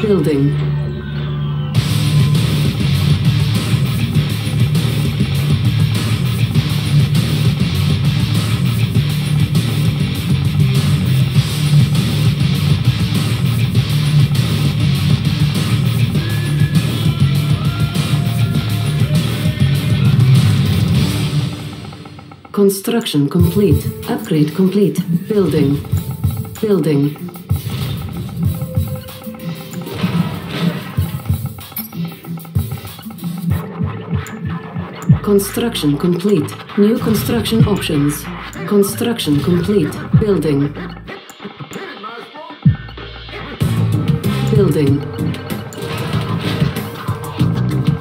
Building. Construction complete. Upgrade complete. Building. Building. Construction complete. New construction options. Construction complete. Building. Building.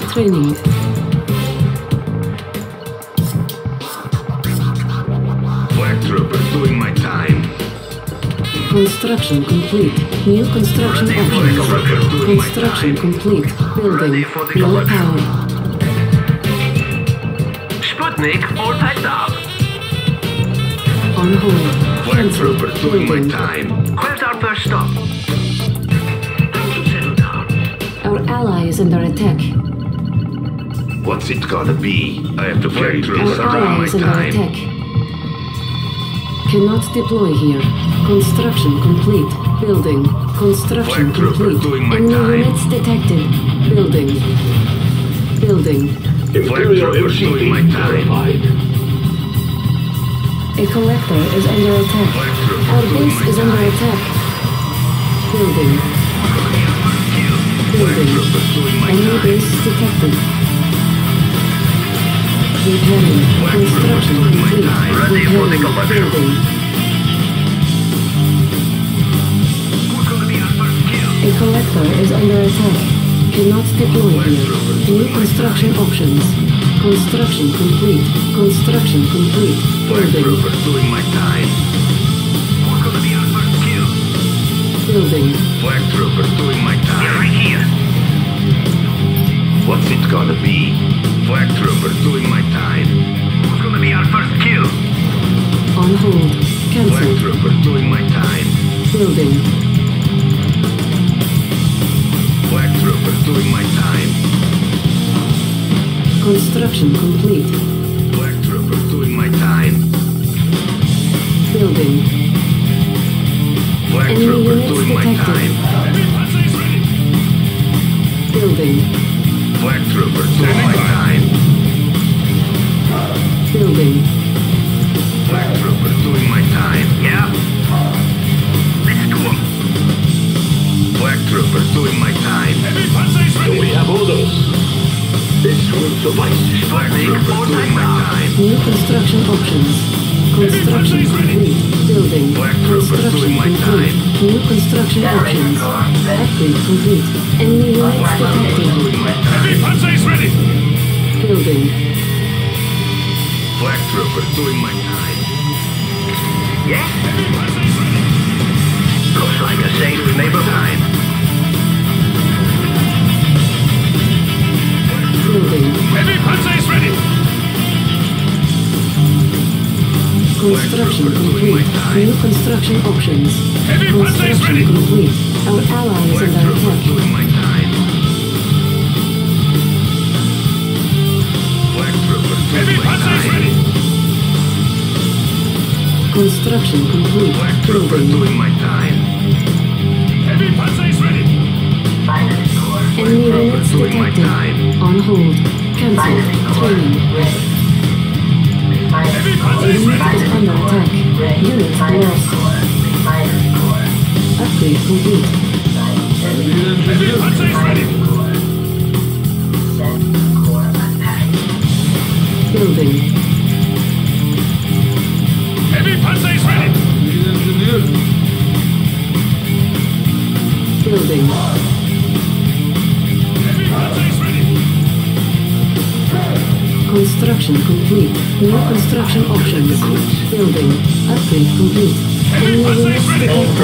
Training. Black troopers doing my time. Construction complete. New construction options. Construction complete. Building. Low power. Nick, all tied up. On hold. Black trooper doing my time. Where's our first stop? Time to settle down. Our ally is under attack. What's it gonna be? I have to carry troops around my time. Attack. Cannot deploy here. Construction complete. Building. Construction complete. Enemy units detected. Building. Building. Imperial MCB terrified. A collector is under attack. Our base is under attack. Building. Building. Enemy base detected. Repairing. Construction complete. Repairing. Building. A collector is under attack. Cannot deploy here. New construction options. Construction complete. Construction complete. Building. Doing my time. Building. Black trooper doing my time. You're right here. What's it gonna be? Black trooper doing my time. Who's gonna be our first kill? On hold. Cancel. Black trooper doing my time. Building. Black trooper doing my time. Construction complete. Black trooper doing my time. Building. Black trooper doing my time. Building. Black trooper doing my time. Building. Black trooper doing my time. Yeah. Let's do them. Black trooper doing my time. Do we have orders? This will suffice. Black trooper doing my time. New construction options. Construction complete. Building. Black trooper doing my time. New construction options. Upgrade complete. Enemy units detected. Heavy panzers ready. Building. Black trooper doing my time. Yes. Looks like a safe neighborhood. Building. Heavy panzer is ready. Construction complete. New construction options. Heavy panzer is ready. Complete. Our ally is under attack. Heavy panzer is ready. Construction complete. Black trooper doing my time. Heavy panzer is ready. Enemy units detected. On hold. Cancelled. Training. Enemy units under attack. Units lost. Upgrade complete. Enemy units ready. Building. Enemy units ready. Building. Construction complete. New construction options. Building. Upgrade complete. Enemy units detected.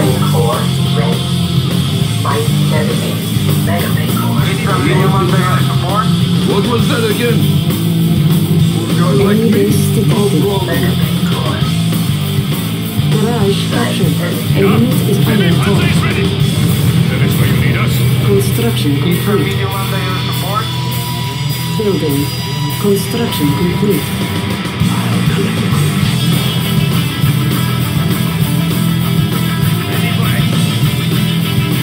What was that again? Enemy base detected. There are Construction permit. A unit is under attack. That is where you need us. Construction complete. Do we under your support? Building. Construction complete.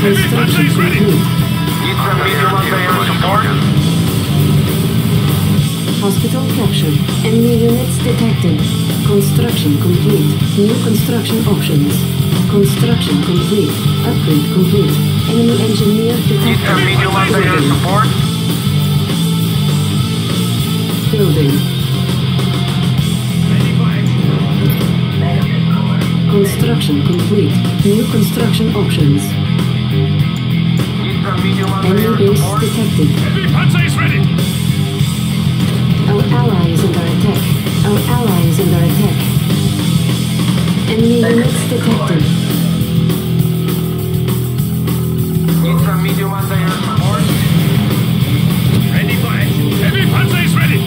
Construction complete. Need some medium under your support? Hospital captured. Enemy units detected. Construction complete. New construction options. Construction complete. Upgrade complete. Enemy engineer detected. Medium support. Building. Construction complete. New construction options. Enemy base detected. Heavy Panzer is ready. Our ally is under attack. Our ally is under attack. Enemy units detected. Need some medium under your support. Ready for action. Heavy Panzer is ready.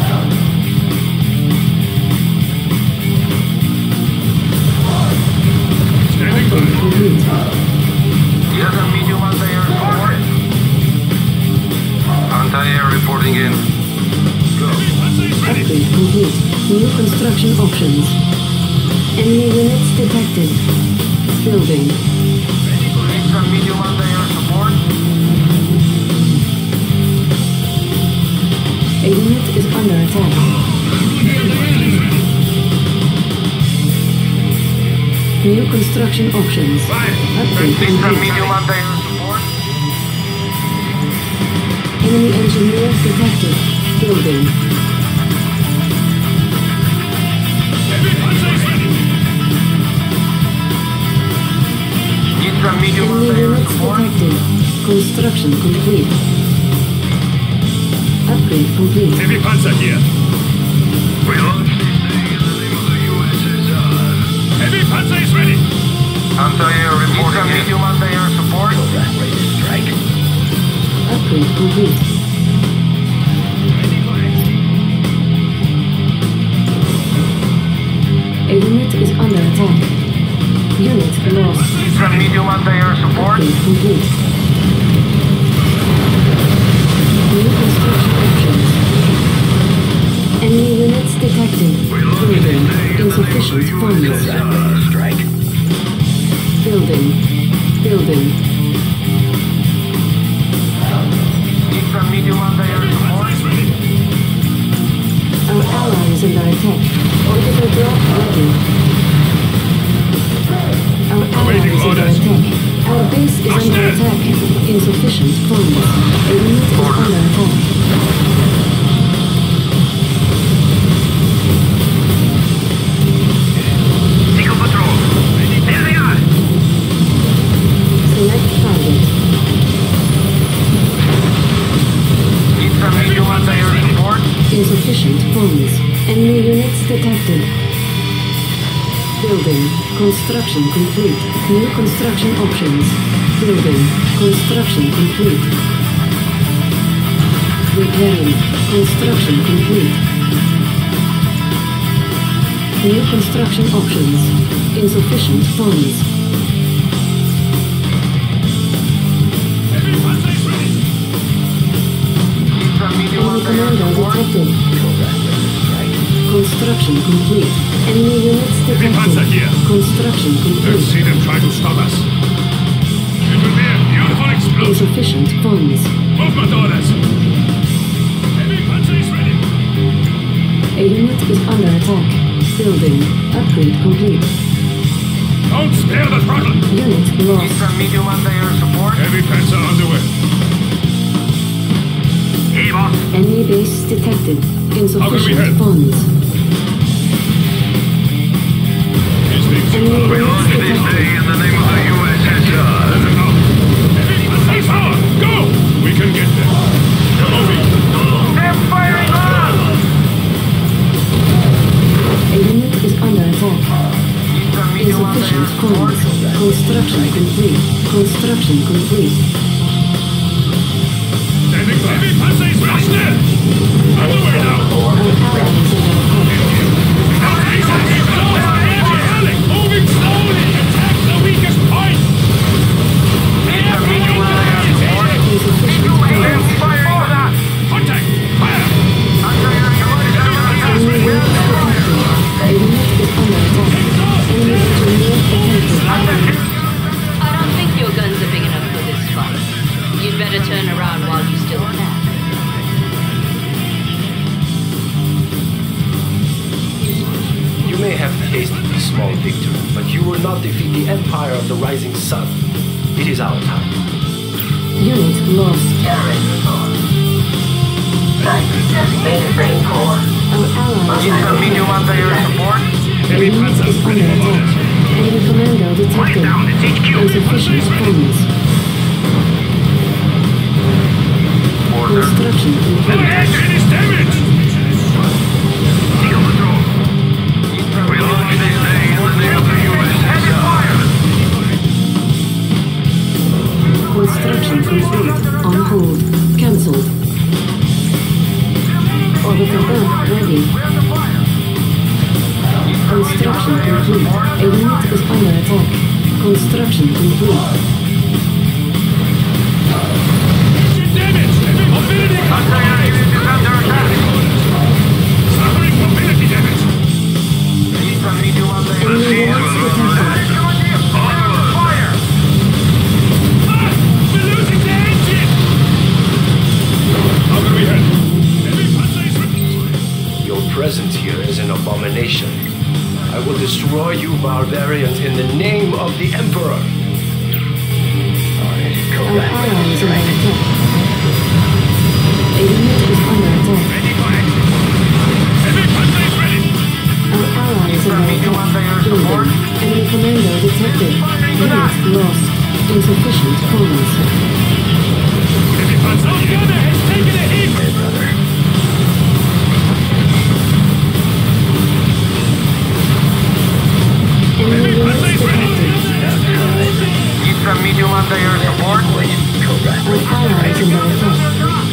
Standing by. Need some medium under your support. Anti-air reporting in. Upgrade complete. New construction options. Enemy units detected. Building. Extra medium under your support. A unit is under attack. New construction options. Upgrade complete. Enemy engineer detected. Building. Enemy units detected. Construction complete. Upgrade complete. Heavy Panzer here. We launched this thing in the name of the USSR. Heavy Panzer is ready. Anti-air reporting. Medium anti-air support. Ready to strike. Upgrade complete. Ready for action. A unit is under attack. Unit lost. From medium under your support. Complete. New construction options. Enemy units detected. Building. Insufficient funds. Strike. Building. Building. From medium under your support. Our ally is under attack. Orbital block ready. Our ally is under attack. Our base is under attack. Insufficient funds. A unit is under attack. Eagle Patrol. There they are. Select target. Need some medium anti-air support. Insufficient funds. Enemy units detected. Building. Construction complete. New construction options. Building. Construction complete. Repairing. Construction complete. New construction options. Insufficient funds. Enemy commander detected. Construction complete. Enemy units detected. Construction complete. Let's see them try to stop us. It will be a beautiful explosion. Insufficient funds. Movement orders. Heavy Panzer is ready. A unit is under attack. Building. Upgrade complete. Don't spare the throttle. Unit lost. Need some medium under your support. Heavy Panzer underway. Hey, boss. Enemy base detected. Insufficient funds. We launched this day in the name of the USSR. He's on! Go! We can get them. They're firing on! A unit is under attack. Insufficient funds. Construction complete. Construction complete. Standing by. Heavy Panzer is rushed in! Underway now! Our ally is under attack. Our ally is under attack. Moving small victory, but you will not defeat the Empire of the Rising Sun. It is our time. Unit lost. Terran lost. Mainframe core. Continue under your support. Heavy presence ready for launch. Enemy commando detected. Down, it's HQ. Insufficient funds. Construction complete. The engine is damaged! Construction complete. On hold. Cancelled. Orbital belt ready. Construction complete. A unit is under attack. Construction complete. Engine damage! Mobility! Container unit is under attack! Suffering mobility damage! Enemy lost the temple. Presence here is an abomination. I will destroy you barbarians in the name of the Emperor. Our ally is under attack. Enemy commander detected. Unit lost. Insufficient funds. Enemy commander has taken a hit! Hey, brother. Need some medium under your support? Our ally is under attack.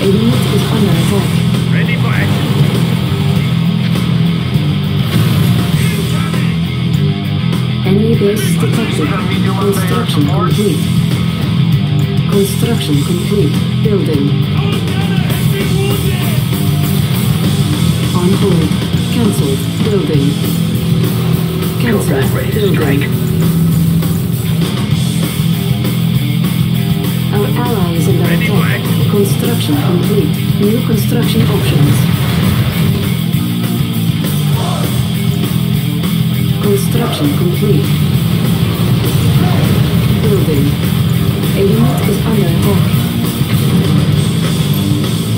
A unit is under attack. Ready for action. Enemy base detected. Construction complete. Construction complete. Building. On hold. Cancelled. Building. Cancel. Ready to strike. Our ally is under attack. Construction complete. New construction options. Construction complete. Building. A unit is under attack.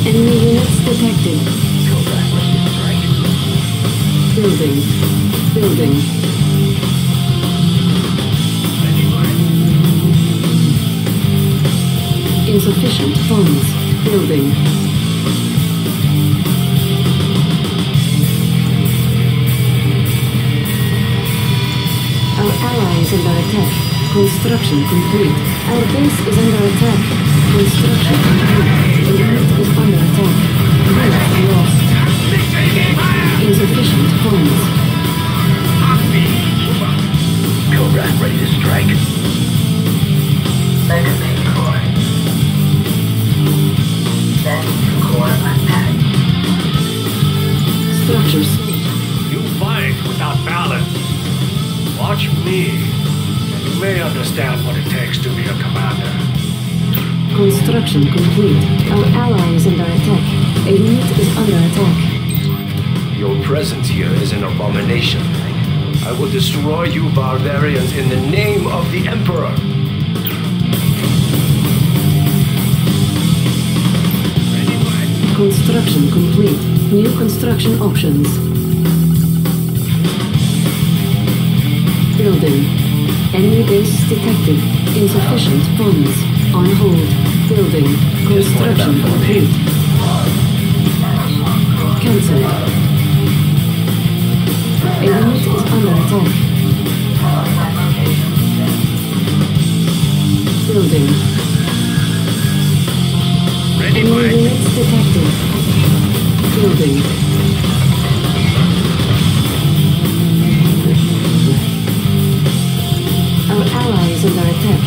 Enemy units detected. Building. Building. Insufficient funds. Building. Our ally is under attack. Construction complete. Our base is under attack. Construction complete. The unit is under attack. Unit lost. Insufficient funds. Cobra, ready to strike. Second. Structures. You fight without balance. Watch me. You may understand what it takes to be a commander. Construction complete. Our ally is under attack. A unit is under attack. Your presence here is an abomination. I will destroy you barbarians in the name of the Emperor. Construction complete. New construction options. Building. Enemy base detected. Insufficient funds. On hold. Building. Construction complete. Cancelled. A unit is under attack. Building. Enemy units detected. Building. Our ally is under attack.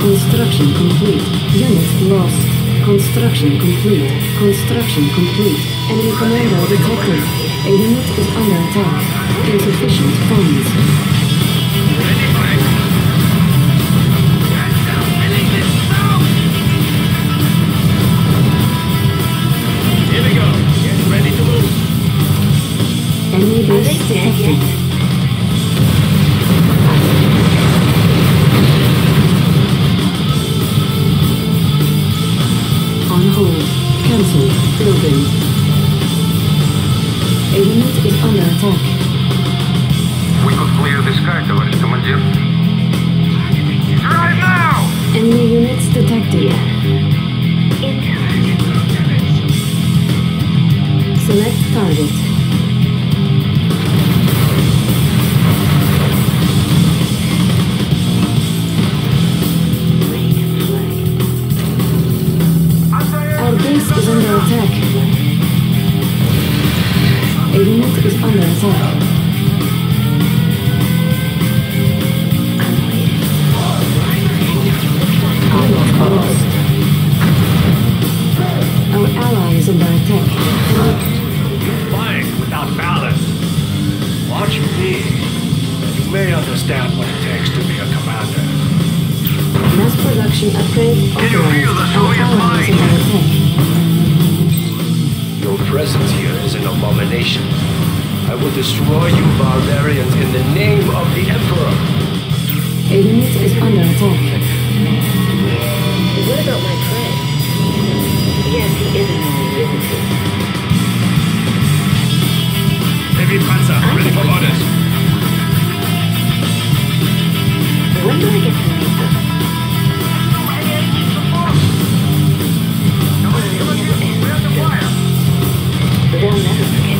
Construction complete. Unit lost. Construction complete. Construction complete. Enemy commander detected. A unit is under attack. Insufficient funds. Ready to move. Enemy base detected. Cancelled. Building. A unit is under attack. We could clear the sky, товарищ командир. Drive now! Enemy units detected. Select target. Attack. A unit is under attack. Our lost. Our ally is under attack. You're flying without balance. Watch me. You may understand what it takes to be a commander. Mass production upgrade. Can you feel the Soviet mind? Your presence here is an abomination. I will destroy you barbarians in the name of the Emperor. A unit is under attack. What about my friend? Yes, he is an enemy, isn't he? Heavy Panzer, ready for orders. When do I get to meet them? They'll never forget me.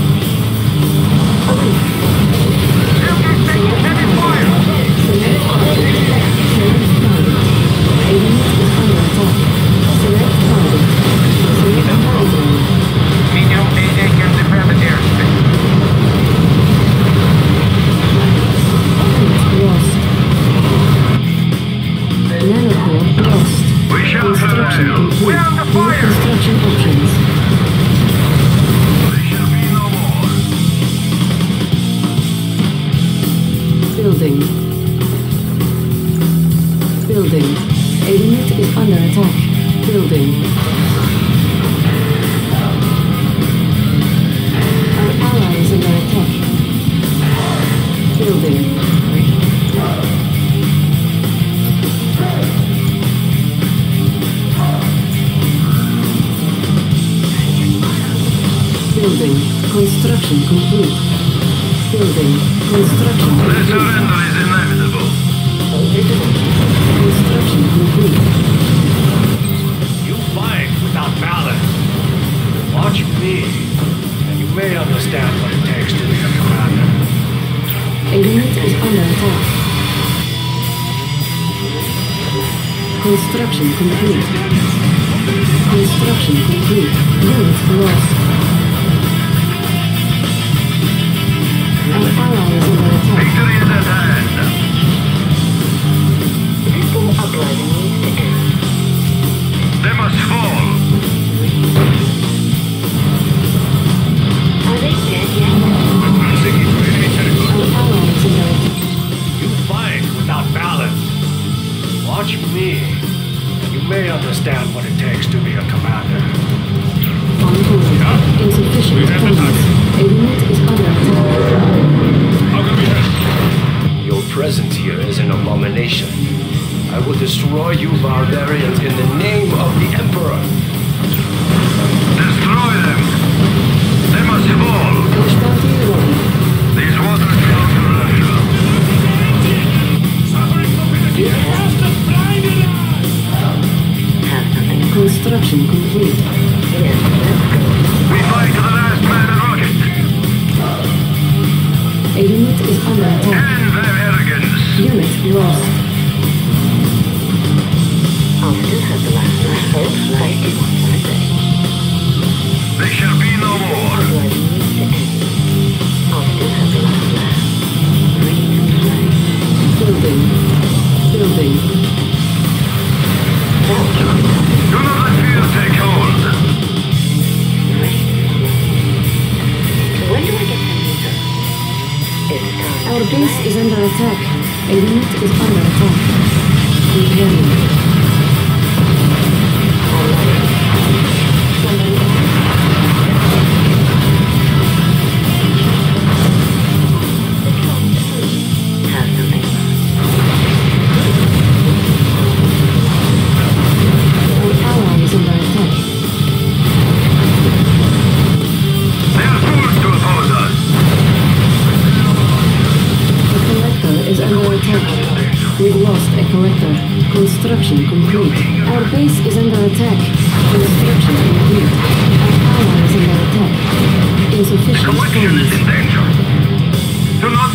We've lost a collector. Construction complete. Our base is under attack. Construction complete. Our power is under attack. Insufficient. Collection is in danger. Do not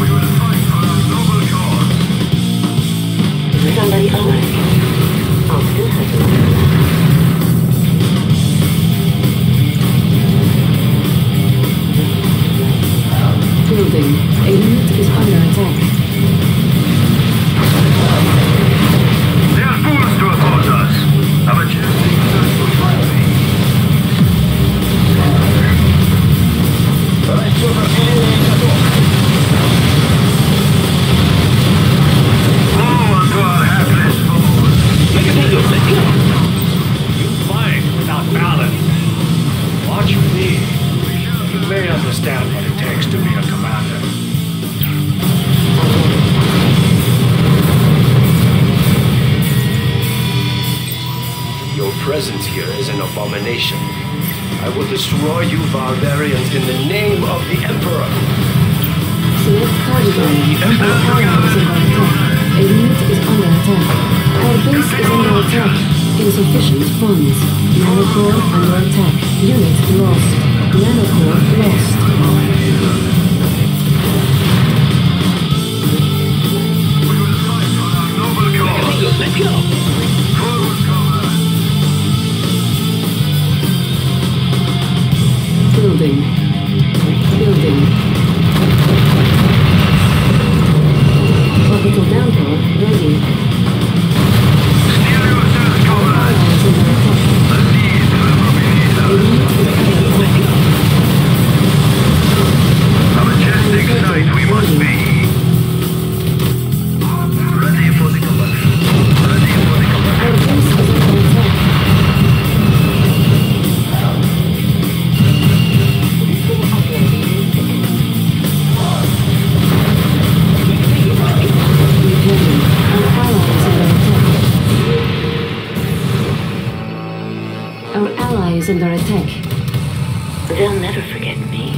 We will fight for our noble cause. Somebody alive. I'll still have to. Building. A unit is under attack. They are fools to oppose us. Have a chance to search for finally. But I still have any way to go. Woe unto our hapless foes. Make a deal, make it up. You fight without balance. Watch me. You may understand what it takes to be a commander. Your presence here is an abomination. I will destroy you barbarians in the name of the Emperor. The Emperor is under attack. A unit is under attack. Our base is under attack. Insufficient funds. Nanocore under attack. Unit lost. Nanocore lost. We will fight for our noble cause. Let go! Forward, comrades! Building. Building. Orbital downpour ready. Steer yourself, comrades! The lead will be needed. A majestic sight we must be. Under attack. They'll never forget me.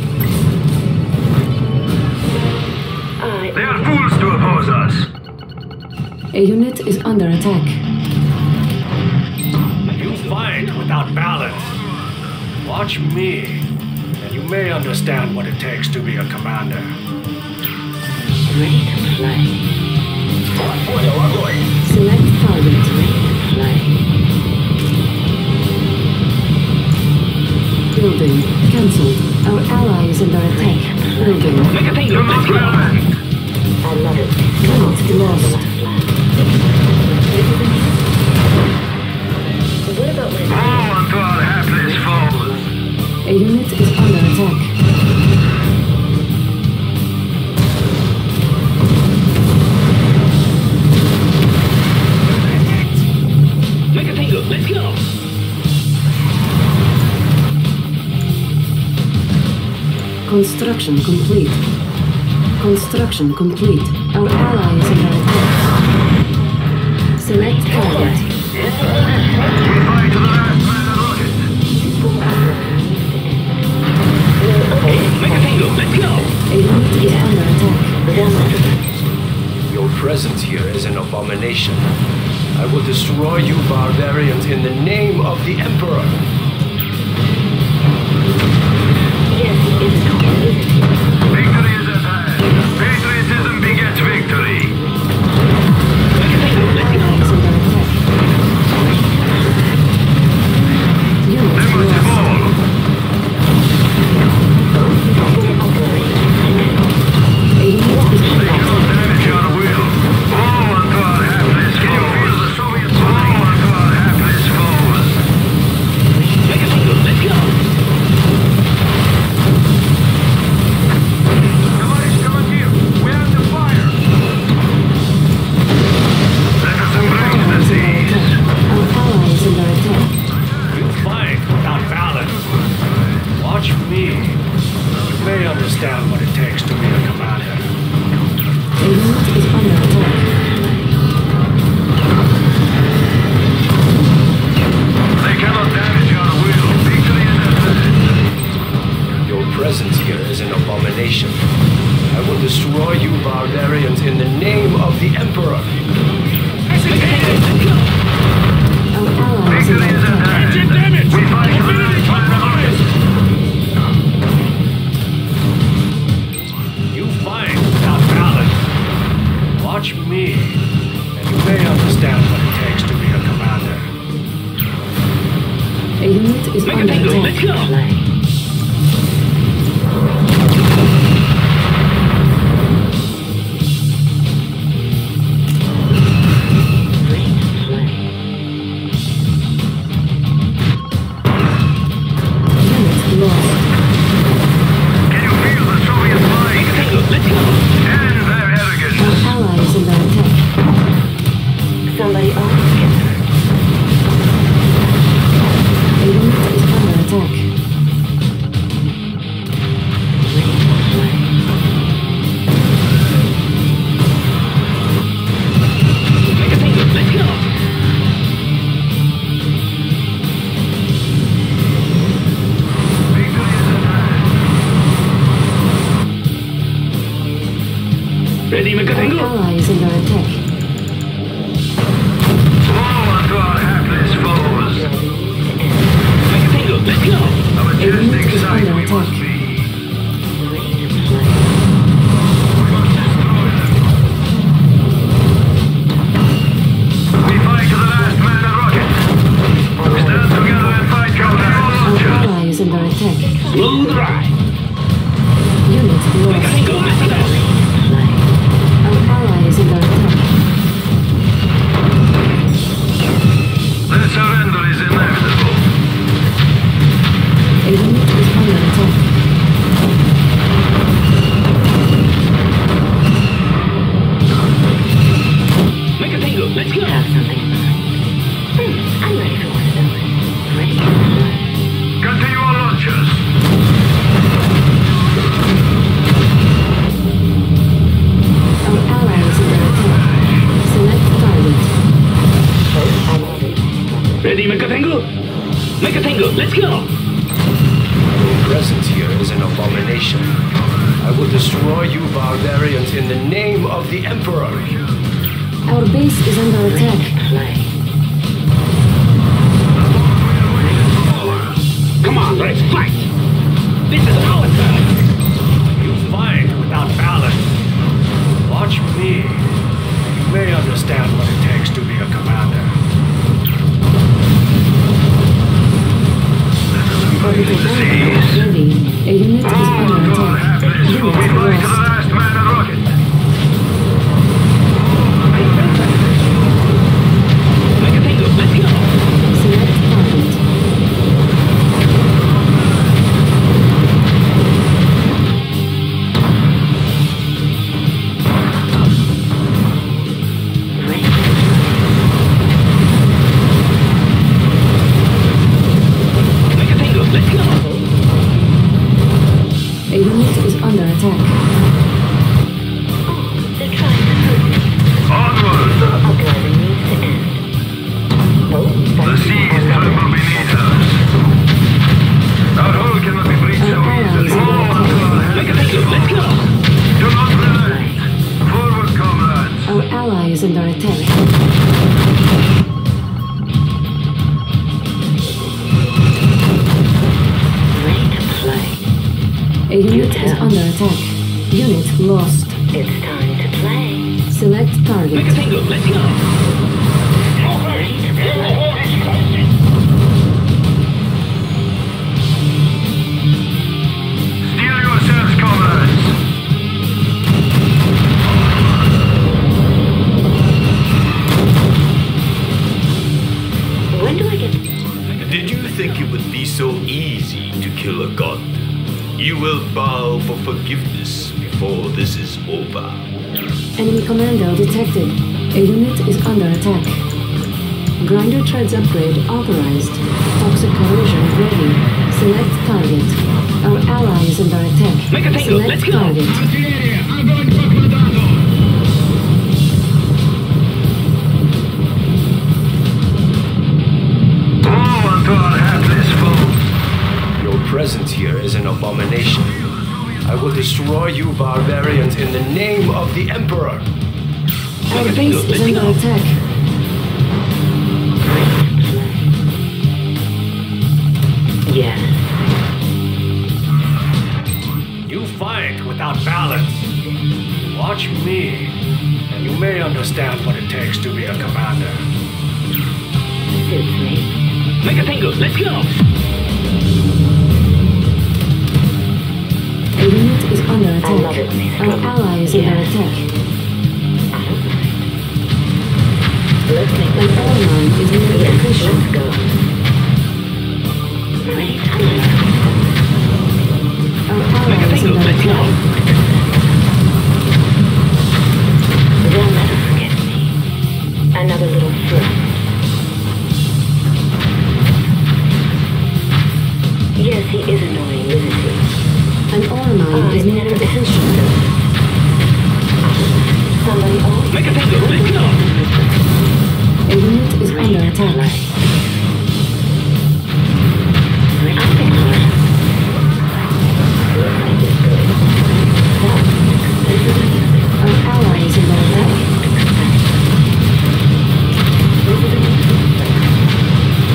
They are fools to oppose us. A unit is under attack. You fight without balance. Watch me, and you may understand what it takes to be a commander. Ready to fly. Select target. Ready to fly. Building. Cancelled. Our ally is under attack. Building. I love it. Unit lost. Woe unto our hapless foes. A unit is under attack. Make a tango. Let's go. Construction complete. Construction complete. Our ally is under attack. Select target. We fight to the last man and rocket. Okay, make a tango, let's go! A unit is under attack. Your presence here is an abomination. I will destroy you barbarians in the name of the Emperor. Victory is at hand. Patriotism begets victory. They must fall. They don't damage our will. Woe unto our hapless foes. Woe unto our hapless foes. Let's go. Understand what it takes to be a commander. A unit is under attack. They cannot damage our will. Victory is at hand. Your presence here is an abomination. I will destroy you barbarians in the name of the Emperor! Victory is at hand! Engine damage! We fight for the compromise! You fight without balance! Watch me, and you may understand what it takes to be a commander. A unit is under attack. Upgrade authorized. Toxic corrosion ready. Select target. Our ally is under attack. Make a tango. Select target. Go unto our hapless foe. Your presence presence here is an abomination. I will destroy you barbarians in the name of the Emperor. Our base is under attack. Yeah. You fight without balance. Watch me, and you may understand what it takes to be a commander. Mega Tango, let's go! The unit is under attack. Our ally is under attack. An ally line is under attrition. Let's go. Our ally is under attack. They'll never forget me. Another little flirt. Yes, he is annoying, isn't he? An Ormond is near the attention. Somebody off. Make a tango, let's go! A unit is under attack. Our ally is under attack.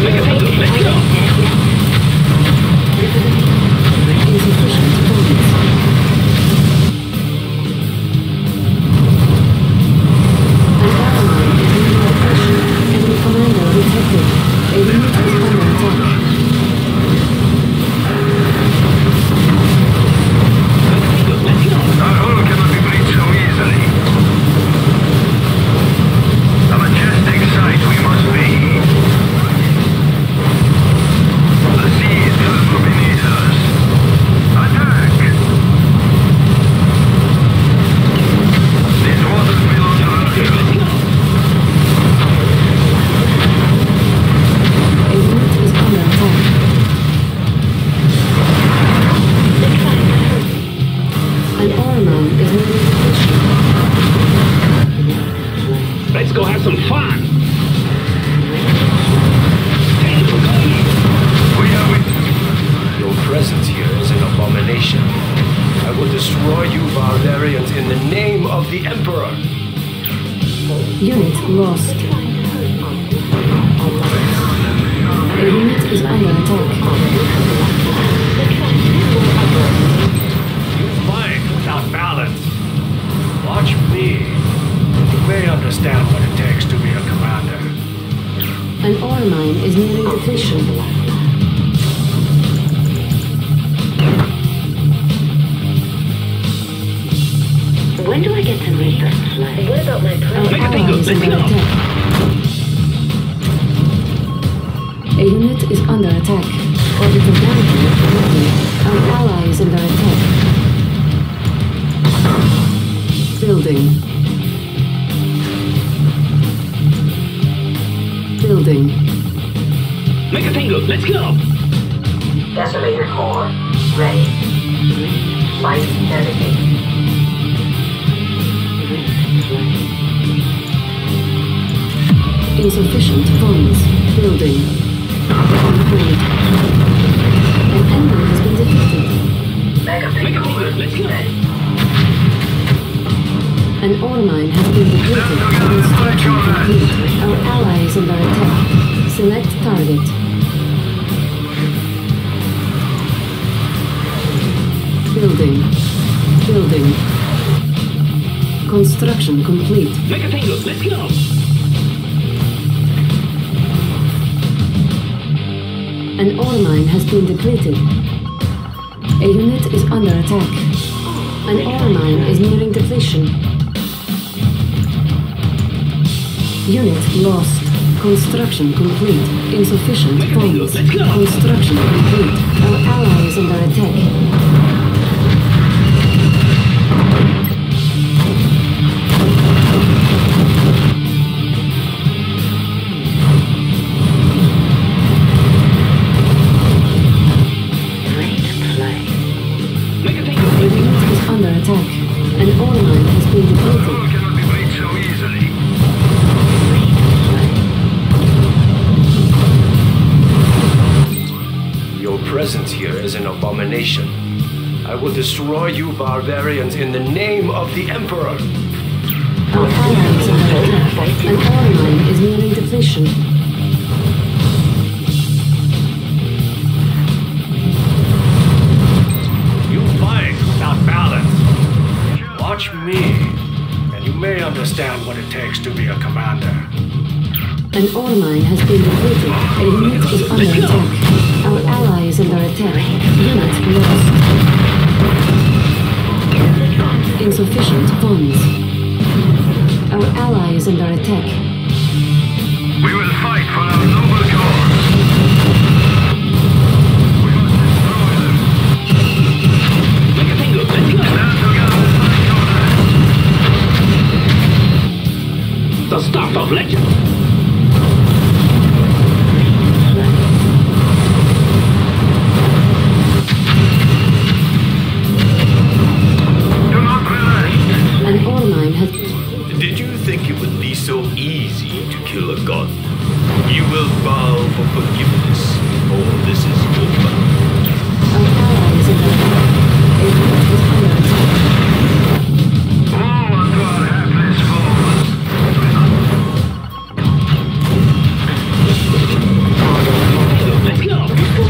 Make a tango, let's go! Construction complete. Mega Tango, let's go! An ore mine has been depleted. A unit is under attack. An ore mine is nearing depletion. Unit lost. Construction complete. Insufficient funds. Construction complete. Our ally is under attack. Your presence here is an abomination. I will destroy you barbarians in the name of the Emperor! Our finances are inadequate and Orion is nearing depletion. You fight without balance. Watch me, and you may understand what it takes to be a commander. An ore mine has been depleted and a unit is under attack. Our ally is under attack. Units lost. Insufficient funds. Our ally is under attack. We will fight for our noble cause. We must destroy them. Make a finger, stand together. The start of legend. Did you think it would be so easy to kill a god? You will bow for forgiveness before this is over. All unto our hapless foes. Let's go! Before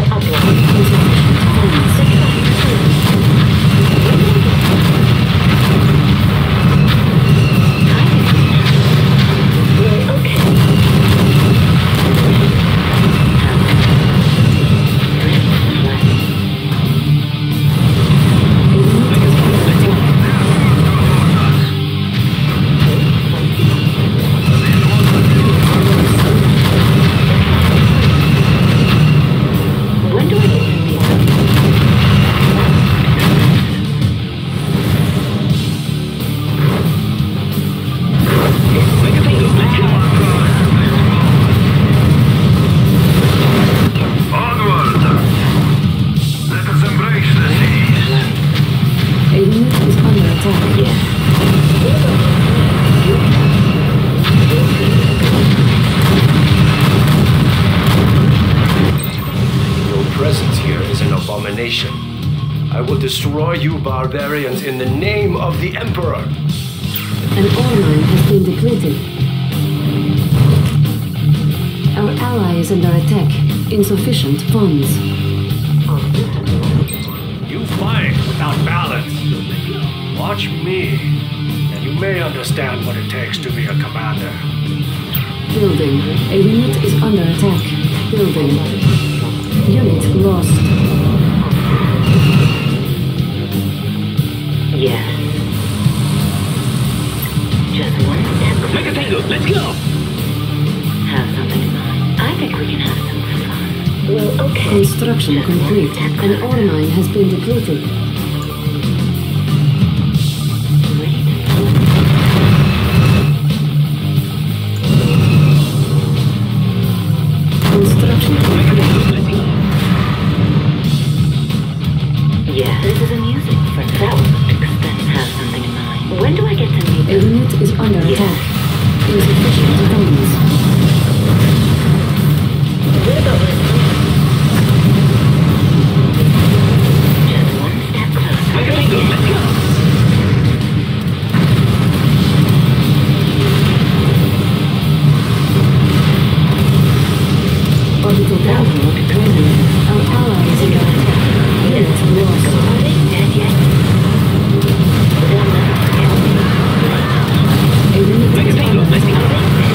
I will destroy you barbarians in the name of the Emperor! An ore mine has been depleted. Our ally is under attack. Insufficient funds. You fight without balance. Watch me, and you may understand what it takes to be a commander. Building. A unit is under attack. Building. Unit lost. Yeah. Just one step. Make a tango. Let's go. Have something in mind. I think we can have some fun. Well, okay. Construction just complete. An ore mine has been depleted. Construction complete. Yeah. This is amusing for now. When do I get to meet them? A unit is under attack. Insufficient funds. What about this? Just one step closer. Where can I go? Let's go! Orbital download ready. Our ally is under attack. Units lost. Are they dead yet? Let's go.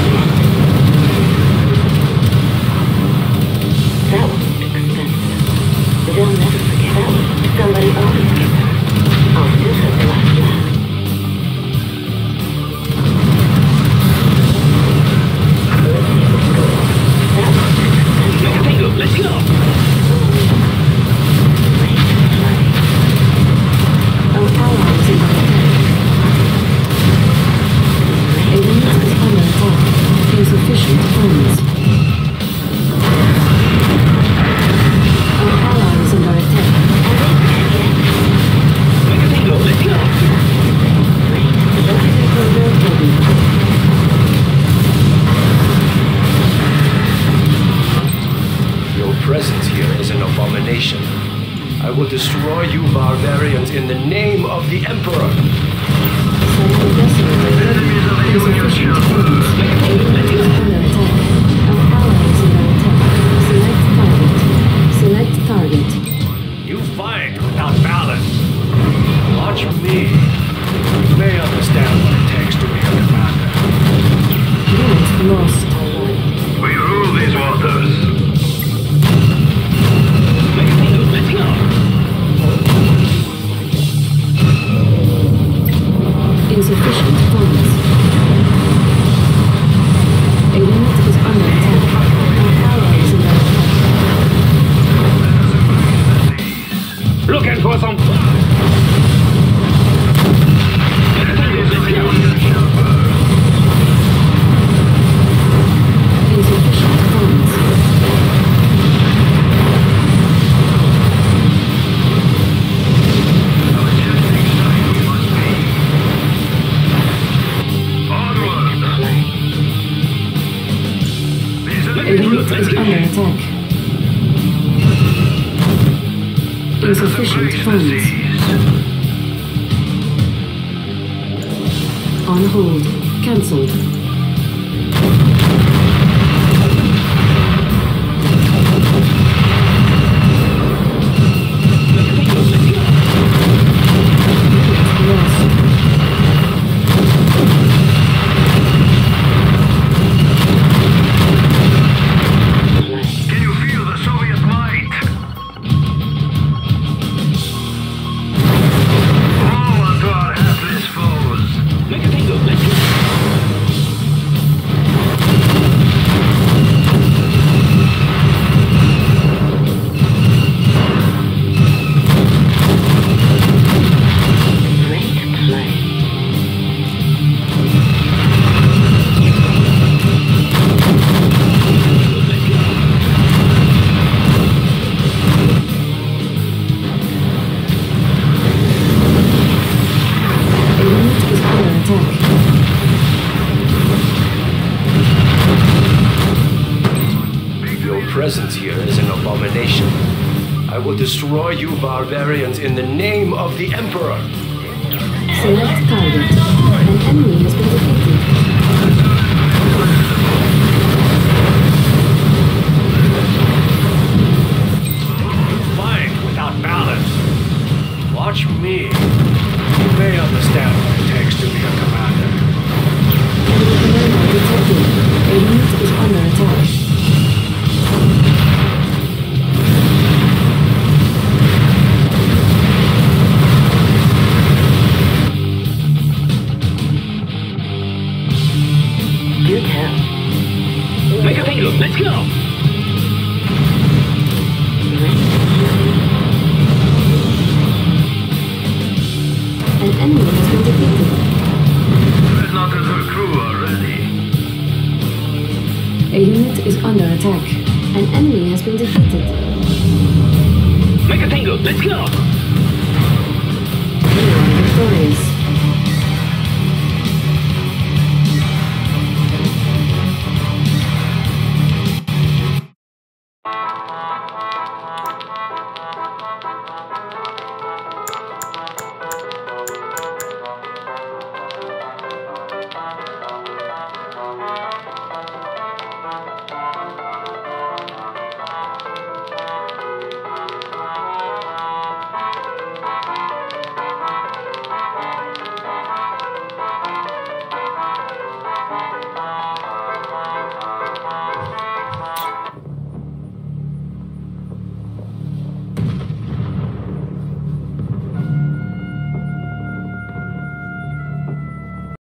you barbarians in the name of the Emperor! Select target. You fight without balance. Watch me. You may understand what it takes to be a commander. Unit lost. We rule these waters. Insufficient funds. A unit is under attack. Our ally is under attack. Looking for some fun! Insufficient funds. Insufficient funds. On hold. Cancelled. Destroy you barbarians in the name of the Emperor! Select target. An enemy has been defeated. Fight without balance. Watch me. You may understand what it takes to be a commander. Enemy commander detected. A unit is under attack. Let's go! An enemy has been defeated. There's not a good crew already. A unit is under attack. An enemy has been defeated. Make a tango! Let's go!